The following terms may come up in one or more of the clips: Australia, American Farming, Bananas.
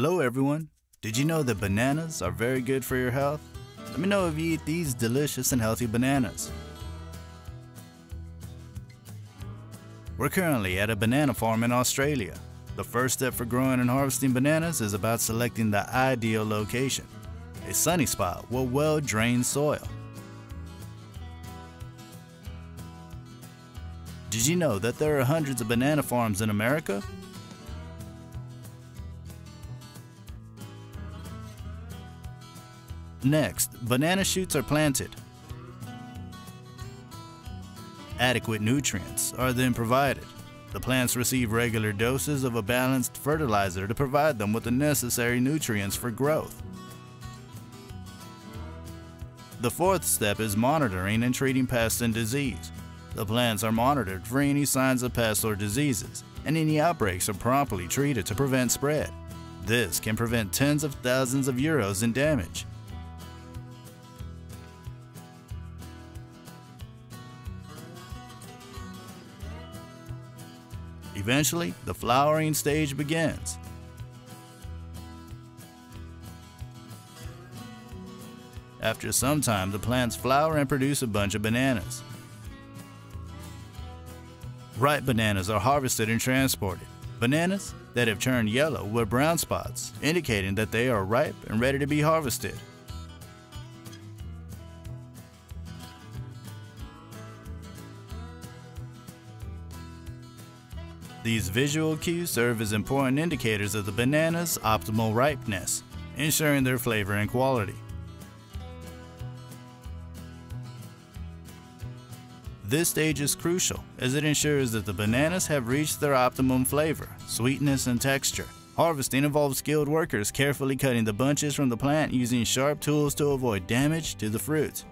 Hello everyone, did you know that bananas are very good for your health? Let me know if you eat these delicious and healthy bananas. We're currently at a banana farm in Australia. The first step for growing and harvesting bananas is about selecting the ideal location, a sunny spot with well-drained soil. Did you know that there are hundreds of banana farms in America? Next, banana shoots are planted. Adequate nutrients are then provided. The plants receive regular doses of a balanced fertilizer to provide them with the necessary nutrients for growth. The fourth step is monitoring and treating pests and disease. The plants are monitored for any signs of pests or diseases, and any outbreaks are promptly treated to prevent spread. This can prevent tens of thousands of euros in damage. Eventually, the flowering stage begins. After some time, the plants flower and produce a bunch of bananas. Ripe bananas are harvested and transported. Bananas that have turned yellow with brown spots, indicating that they are ripe and ready to be harvested. These visual cues serve as important indicators of the banana's optimal ripeness, ensuring their flavor and quality. This stage is crucial as it ensures that the bananas have reached their optimum flavor, sweetness, and texture. Harvesting involves skilled workers carefully cutting the bunches from the plant using sharp tools to avoid damage to the fruit.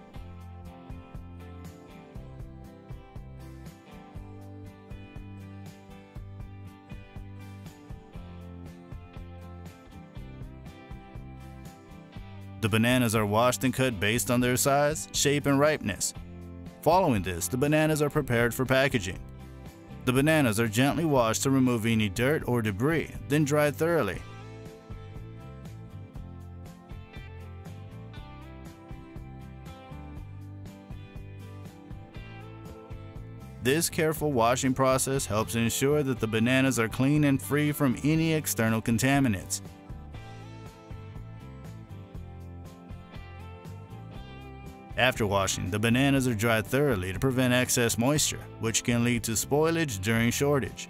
The bananas are washed and cut based on their size, shape, and ripeness. Following this, the bananas are prepared for packaging. The bananas are gently washed to remove any dirt or debris, then dried thoroughly. This careful washing process helps ensure that the bananas are clean and free from any external contaminants. After washing, the bananas are dried thoroughly to prevent excess moisture, which can lead to spoilage during shortage.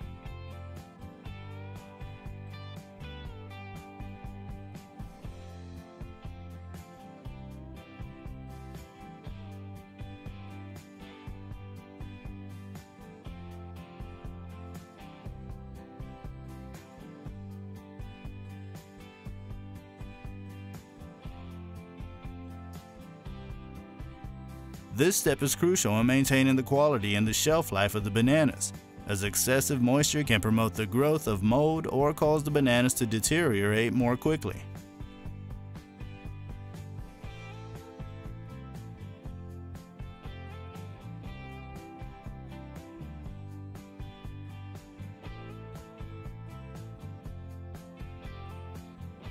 This step is crucial in maintaining the quality and the shelf life of the bananas, as excessive moisture can promote the growth of mold or cause the bananas to deteriorate more quickly.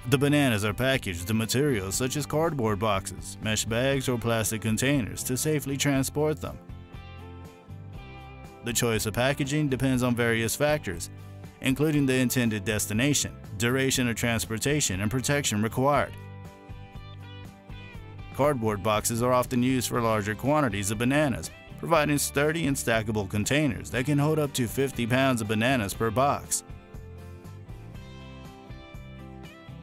The bananas are packaged in materials such as cardboard boxes, mesh bags, or plastic containers to safely transport them. The choice of packaging depends on various factors, including the intended destination, duration of transportation, and protection required. Cardboard boxes are often used for larger quantities of bananas, providing sturdy and stackable containers that can hold up to 50 pounds of bananas per box.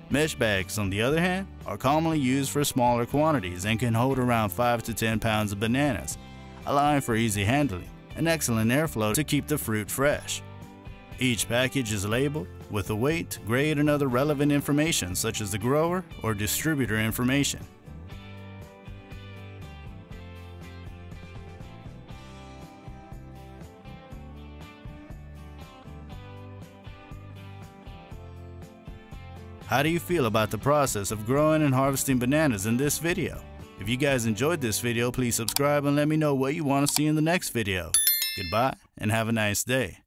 Mesh bags, on the other hand, are commonly used for smaller quantities and can hold around 5 to 10 pounds of bananas, allowing for easy handling and excellent airflow to keep the fruit fresh. Each package is labeled with the weight, grade, and other relevant information such as the grower or distributor information. How do you feel about the process of growing and harvesting bananas in this video? If you guys enjoyed this video, please subscribe and let me know what you want to see in the next video. Goodbye and have a nice day.